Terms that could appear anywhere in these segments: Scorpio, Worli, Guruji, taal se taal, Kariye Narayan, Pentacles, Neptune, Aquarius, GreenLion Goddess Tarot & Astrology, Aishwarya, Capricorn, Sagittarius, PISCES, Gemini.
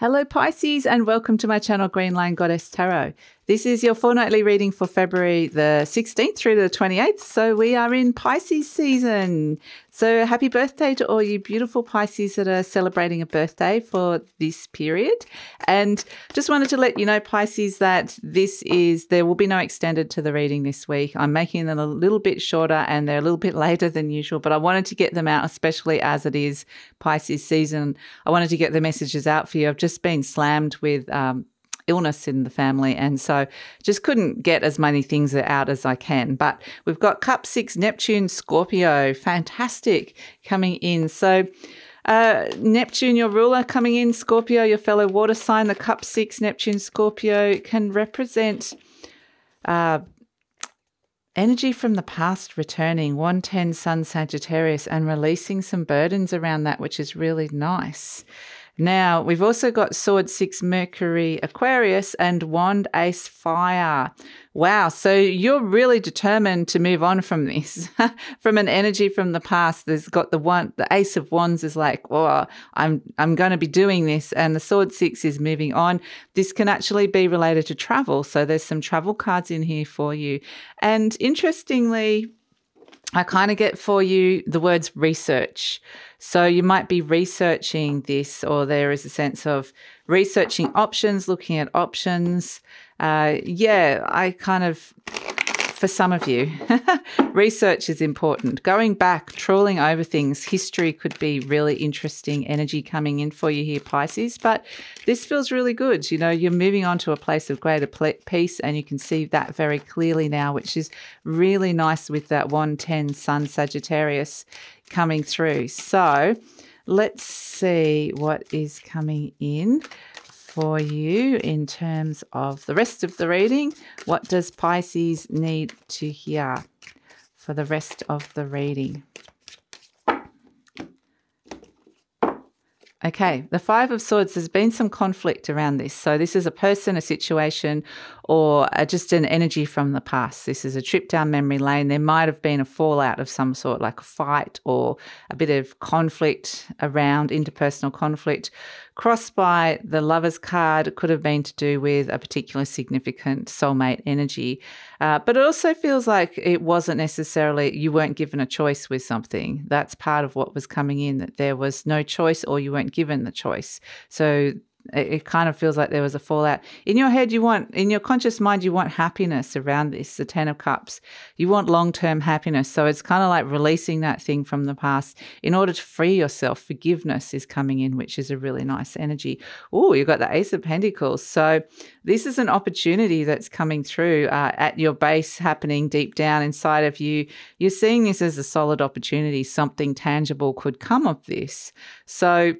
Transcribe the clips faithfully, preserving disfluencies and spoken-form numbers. Hello Pisces and welcome to my channel GreenLion Goddess Tarot. This is your fortnightly reading for February the sixteenth through to the twenty-eighth. So we are in Pisces season. So happy birthday to all you beautiful Pisces that are celebrating a birthday for this period. And just wanted to let you know, Pisces, that this is, there will be no extended to the reading this week. I'm making them a little bit shorter and they're a little bit later than usual, but I wanted to get them out, especially as it is Pisces season. I wanted to get the messages out for you. I've just been slammed with um, illness in the family, and so just couldn't get as many things out as I can. But we've got Cup six, Neptune, Scorpio, fantastic coming in. So uh, Neptune, your ruler, coming in, Scorpio, your fellow water sign. The Cup six, Neptune, Scorpio can represent uh, energy from the past returning, one ten Sun, Sagittarius, and releasing some burdens around that, which is really nice. Now, we've also got Sword six, Mercury, Aquarius, and Wand, Ace, Fire. Wow, so you're really determined to move on from this, from an energy from the past. There's got the one, the Ace of Wands is like, oh, I'm, I'm going to be doing this, and the Sword six is moving on. This can actually be related to travel, so there's some travel cards in here for you. And interestingly, I kind of get for you the words research. So you might be researching this, or there is a sense of researching options, looking at options. Uh, yeah, I kind of, for some of you, research is important. Going back, trawling over things, history could be really interesting energy coming in for you here, Pisces. But this feels really good. You know, you're moving on to a place of greater peace, and you can see that very clearly now, which is really nice with that one ten Sun, Sagittarius coming through. So let's see what is coming in for you in terms of the rest of the reading. What does Pisces need to hear for the rest of the reading? Okay, the Five of Swords, there's been some conflict around this. So this is a person, a situation, or just an energy from the past. This is a trip down memory lane. There might have been a fallout of some sort, like a fight or a bit of conflict around, interpersonal conflict. Crossed by the Lover's card could have been to do with a particular significant soulmate energy. Uh, but it also feels like it wasn't necessarily, you weren't given a choice with something. That's part of what was coming in, that there was no choice or you weren't given the choice. So it kind of feels like there was a fallout. In your head, you want, in your conscious mind, you want happiness around this, the Ten of Cups. You want long-term happiness. So it's kind of like releasing that thing from the past in order to free yourself. Forgiveness is coming in, which is a really nice energy. Oh, you've got the Ace of Pentacles. So this is an opportunity that's coming through uh, at your base, happening deep down inside of you. You're seeing this as a solid opportunity. Something tangible could come of this. So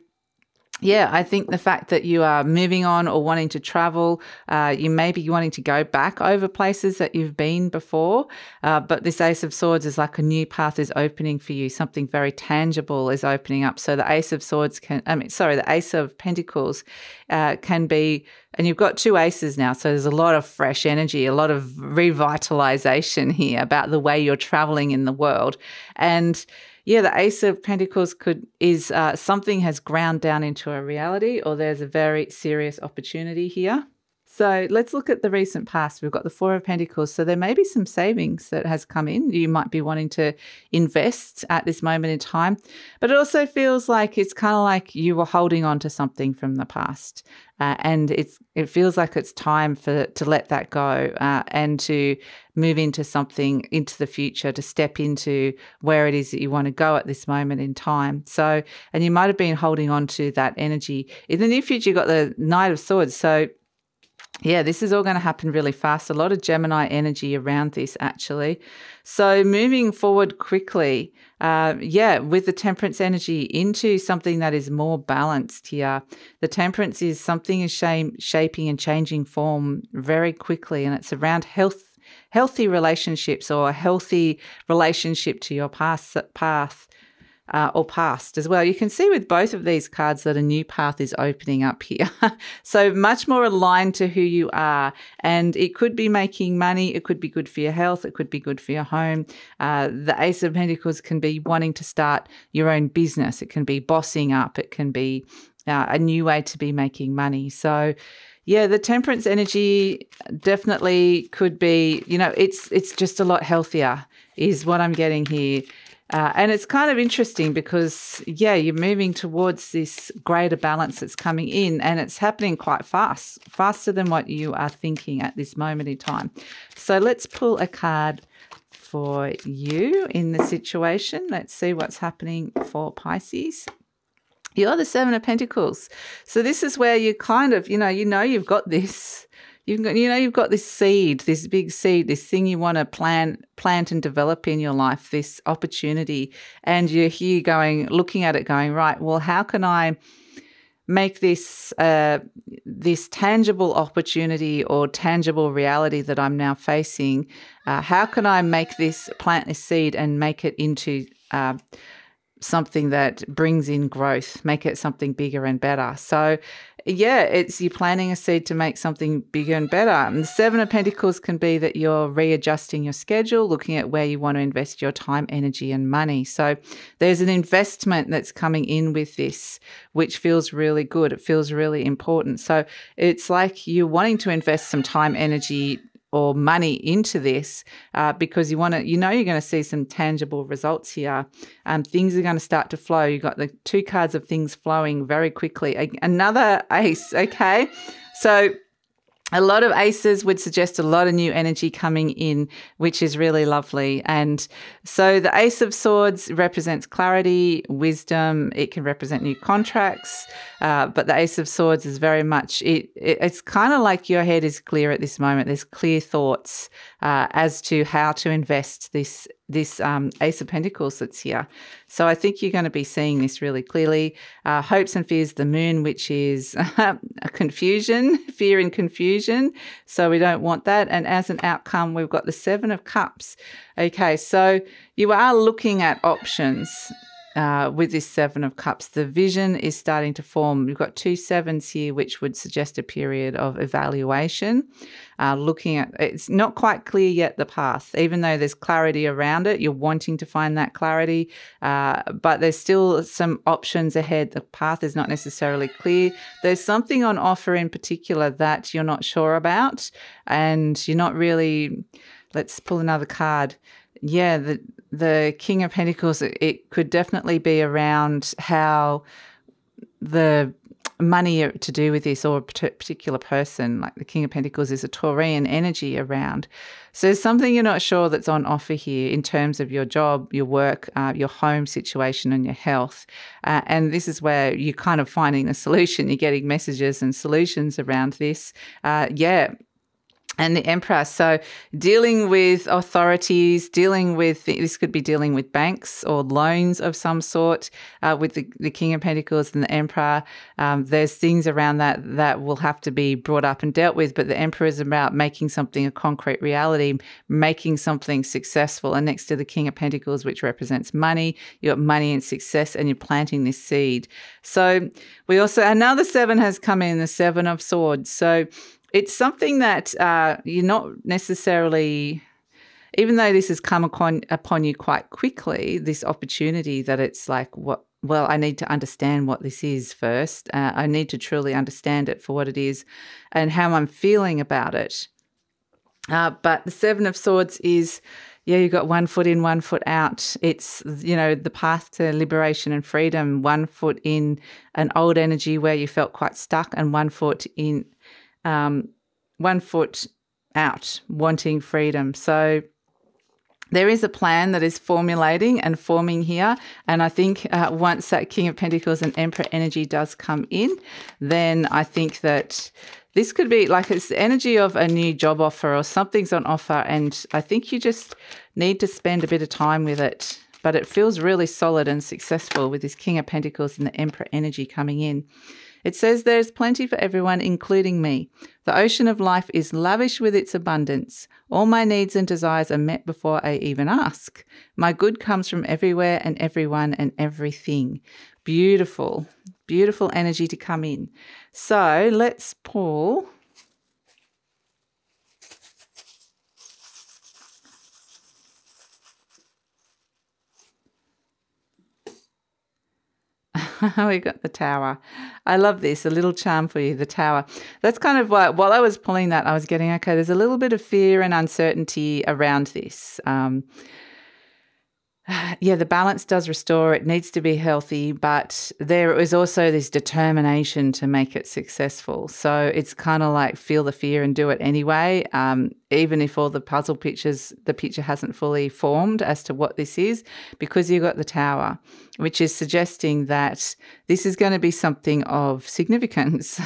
yeah, I think the fact that you are moving on or wanting to travel, uh, you may be wanting to go back over places that you've been before, uh, but this Ace of Swords is like a new path is opening for you. Something very tangible is opening up. So the Ace of Swords can, I mean, sorry, the Ace of Pentacles uh, can be, and you've got two aces now, so there's a lot of fresh energy, a lot of revitalization here about the way you're traveling in the world. And yeah, the Ace of Pentacles could is uh, something has ground down into a reality, or there's a very serious opportunity here. So let's look at the recent past. We've got the Four of Pentacles. So there may be some savings that has come in. You might be wanting to invest at this moment in time. But it also feels like it's kind of like you were holding on to something from the past. Uh, and it's it feels like it's time for to let that go uh, and to move into something, into the future, to step into where it is that you want to go at this moment in time. So, and you might have been holding on to that energy. In the near future, you've got the Knight of Swords. So yeah, this is all going to happen really fast. A lot of Gemini energy around this, actually. So moving forward quickly, uh, yeah, with the Temperance energy into something that is more balanced here. The Temperance is something is shame, shaping and changing form very quickly, and it's around health, healthy relationships, or a healthy relationship to your past path. Uh, or past as well. You can see with both of these cards that a new path is opening up here. So much more aligned to who you are. And it could be making money. It could be good for your health. It could be good for your home. Uh, the Ace of Pentacles can be wanting to start your own business. It can be bossing up. It can be uh, a new way to be making money. So, yeah, the temperance energy definitely could be, you know, it's it's just a lot healthier is what I'm getting here. Uh, and it's kind of interesting because, yeah, you're moving towards this greater balance that's coming in, and it's happening quite fast, faster than what you are thinking at this moment in time. So let's pull a card for you in the situation. Let's see what's happening for Pisces. You're the Seven of Pentacles. So this is where you kind of, you know, you know you've got this. You've got, you know, you've got this seed, this big seed, this thing you want to plant, plant and develop in your life, this opportunity, and you're here going, looking at it, going, right, well, how can I make this uh, this tangible opportunity or tangible reality that I'm now facing? Uh, how can I make this, plant this seed, and make it into uh, something that brings in growth, make it something bigger and better? So, yeah, it's you're planting a seed to make something bigger and better. And the Seven of Pentacles can be that you're readjusting your schedule, looking at where you want to invest your time, energy, and money. So there's an investment that's coming in with this, which feels really good. It feels really important. So it's like you're wanting to invest some time, energy, or money into this uh, because you want to, you know, you're going to see some tangible results here. Um, things are going to start to flow. You've got the two cards of things flowing very quickly. A another ace, okay? So a lot of aces would suggest a lot of new energy coming in, which is really lovely. And so the Ace of Swords represents clarity, wisdom. It can represent new contracts. Uh, but the Ace of Swords is very much, it, it, it's kind of like your head is clear at this moment. There's clear thoughts uh, as to how to invest this this um, Ace of Pentacles that's here. So I think you're going to be seeing this really clearly. Uh, hopes and fears, the moon, which is uh, confusion, fear and confusion. So we don't want that. And as an outcome, we've got the Seven of Cups. Okay, so you are looking at options uh, with this Seven of Cups. The vision is starting to form. You've got two sevens here, which would suggest a period of evaluation. Uh, looking at, it's not quite clear yet, the path, even though there's clarity around it. You're wanting to find that clarity, uh, but there's still some options ahead. The path is not necessarily clear. There's something on offer in particular that you're not sure about, and you're not really, let's pull another card. Yeah, the, the King of Pentacles, it, it could definitely be around how the money to do with this or a particular person, like the King of Pentacles is a Taurian energy around. So there's something you're not sure that's on offer here in terms of your job, your work, uh, your home situation and your health. Uh, and this is where you're kind of finding the solution. You're getting messages and solutions around this. Uh, yeah. And the Emperor, so dealing with authorities, dealing with, this could be dealing with banks or loans of some sort uh, with the, the King of Pentacles and the Emperor. Um, there's things around that that will have to be brought up and dealt with, but the Emperor is about making something a concrete reality, making something successful. And next to the King of Pentacles, which represents money, you've got money and success, and you're planting this seed. So we also, another seven has come in, the Seven of Swords. So it's something that uh, you're not necessarily, even though this has come upon, upon you quite quickly, this opportunity that it's like, what? Well, I need to understand what this is first. Uh, I need to truly understand it for what it is and how I'm feeling about it. Uh, but the Seven of Swords is, yeah, you've got one foot in, one foot out. It's, you know, the path to liberation and freedom, one foot in an old energy where you felt quite stuck and one foot in, Um, one foot out, wanting freedom. So there is a plan that is formulating and forming here. And I think uh, once that King of Pentacles and Emperor energy does come in, then I think that this could be like it's the energy of a new job offer or something's on offer. And I think you just need to spend a bit of time with it. But it feels really solid and successful with this King of Pentacles and the Emperor energy coming in. It says there is plenty for everyone, including me. The ocean of life is lavish with its abundance. All my needs and desires are met before I even ask. My good comes from everywhere and everyone and everything. Beautiful, beautiful energy to come in. So let's pull. We got the Tower. I love this, a little charm for you, the Tower. That's kind of why, while I was pulling that, I was getting, okay, there's a little bit of fear and uncertainty around this. Um, yeah, the balance does restore. It needs to be healthy, but there is also this determination to make it successful. So it's kind of like feel the fear and do it anyway, um, even if all the puzzle pictures, the picture hasn't fully formed as to what this is, because you've got the Tower, which is suggesting that this is going to be something of significance.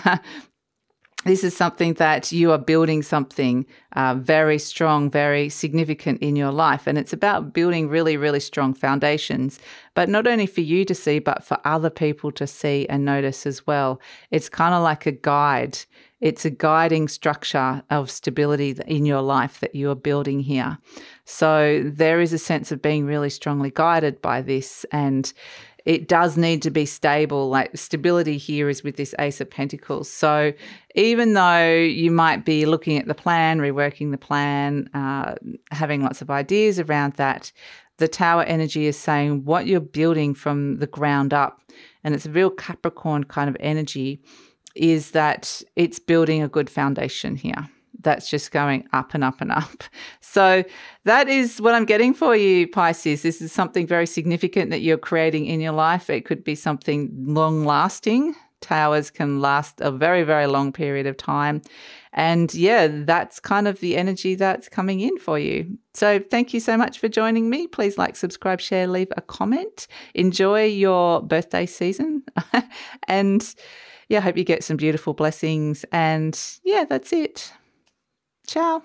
This is something that you are building, something uh, very strong, very significant in your life. And it's about building really, really strong foundations, but not only for you to see, but for other people to see and notice as well. It's kind of like a guide. It's a guiding structure of stability in your life that you are building here. So there is a sense of being really strongly guided by this, and it does need to be stable. Like, stability here is with this Ace of Pentacles. So even though you might be looking at the plan, reworking the plan, uh, having lots of ideas around that, the Tower energy is saying what you're building from the ground up, and it's a real Capricorn kind of energy, is that it's building a good foundation here. That's just going up and up and up. So that is what I'm getting for you, Pisces. This is something very significant that you're creating in your life. It could be something long-lasting. Towers can last a very, very long period of time. And yeah, that's kind of the energy that's coming in for you. So thank you so much for joining me. Please like, subscribe, share, leave a comment. Enjoy your birthday season. And yeah, I hope you get some beautiful blessings. And yeah, that's it. Ciao.